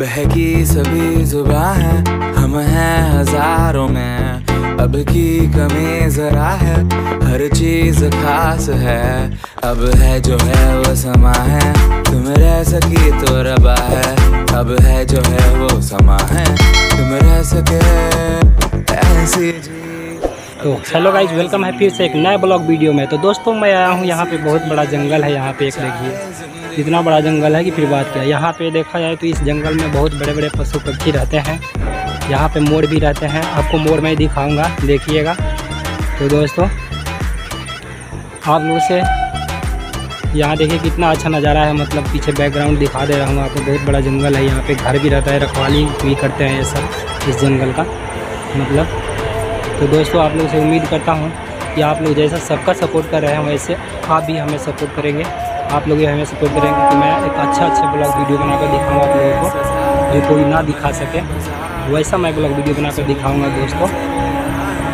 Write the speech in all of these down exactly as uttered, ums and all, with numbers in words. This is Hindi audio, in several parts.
बहकी सभी जुबां है, हम हैं हजारों में, अब की कमी जरा है, हर चीज खास है। अब है जो है वो समा है, तुम रह सकी तो रबा है। अब है जो है वो समा है, तुम रह सके ऐसी। तो हेलो गाइज, वेलकम है फिर से एक नए ब्लॉग वीडियो में। तो दोस्तों मैं आया हूँ, यहाँ पे बहुत बड़ा जंगल है। यहाँ पे एक देखिए इतना बड़ा जंगल है कि फिर बात क्या। यहाँ पे देखा जाए तो इस जंगल में बहुत बड़े बड़े पशु पक्षी रहते हैं, यहाँ पे मोर भी रहते हैं। आपको मोर मैं दिखाऊंगा, देखिएगा। तो दोस्तों आप लोग से यहाँ देखिए कितना अच्छा नज़ारा है, मतलब पीछे बैकग्राउंड दिखा दे रहा हूँ आपको। बहुत बड़ा जंगल है, यहाँ पे घर भी रहता है, रखवाली भी करते हैं ये सब इस जंगल का मतलब। तो दोस्तों आप लोग से उम्मीद करता हूँ कि आप लोग जैसा सबका सपोर्ट कर रहे हैं वैसे आप भी हमें सपोर्ट करेंगे, आप लोग भी हमें सपोर्ट करेंगे कि मैं एक अच्छा अच्छा ब्लॉग वीडियो बनाकर दिखाऊँ आप लोगों को, जो कोई ना दिखा सके वैसा मैं ब्लॉग वीडियो बनाकर दिखाऊंगा दोस्तों।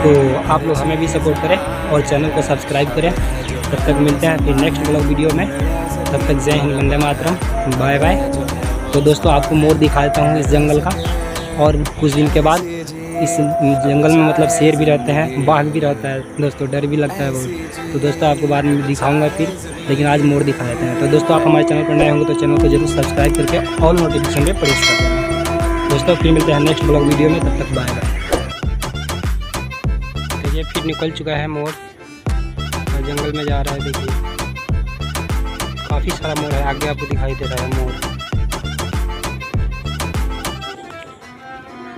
तो आप लोग हमें भी सपोर्ट करें और चैनल को सब्सक्राइब करें। तब तक मिलते हैं फिर नेक्स्ट ब्लॉग वीडियो में, तब तक जय हिंद, वंदे मातरम, बाय बाय। तो दोस्तों आपको मोर दिखाता हूँ इस जंगल का, और कुछ दिन के बाद इस जंगल में मतलब शेर भी रहते हैं, बाघ भी रहता है दोस्तों, डर भी लगता है बहुत। तो दोस्तों आपको बाद में दिखाऊँगा फिर, लेकिन आज मोर दिखा देते हैं। तो दोस्तों आप हमारे चैनल पर नए होंगे तो चैनल को जरूर सब्सक्राइब करके ऑल नोटिफिकेशन पर प्रेस कर देना। दोस्तों फिर मिलते हैं नेक्स्ट ब्लॉग वीडियो में, तब तक बाय बाय। देखिए फिर निकल चुका है मोर और जंगल में जा रहा है। देखिए काफ़ी सारा मोर है, आगे आपको दिखाई दे रहा है मोर।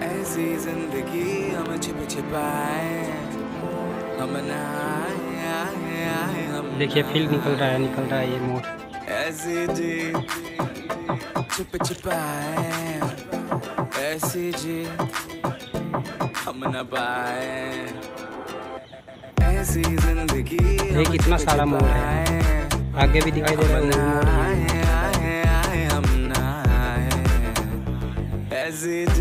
ऐसी जिंदगी हम छिप छिपाए हम ना। देखिए फिर निकल रहा है, निकल रहा है ये मोर। ऐसी जी छिप छिपाए ऐसी जी हम न पाए ऐसी जिंदगी। ये कितना सारा मोर है, आगे भी दिखाई दे रहा है।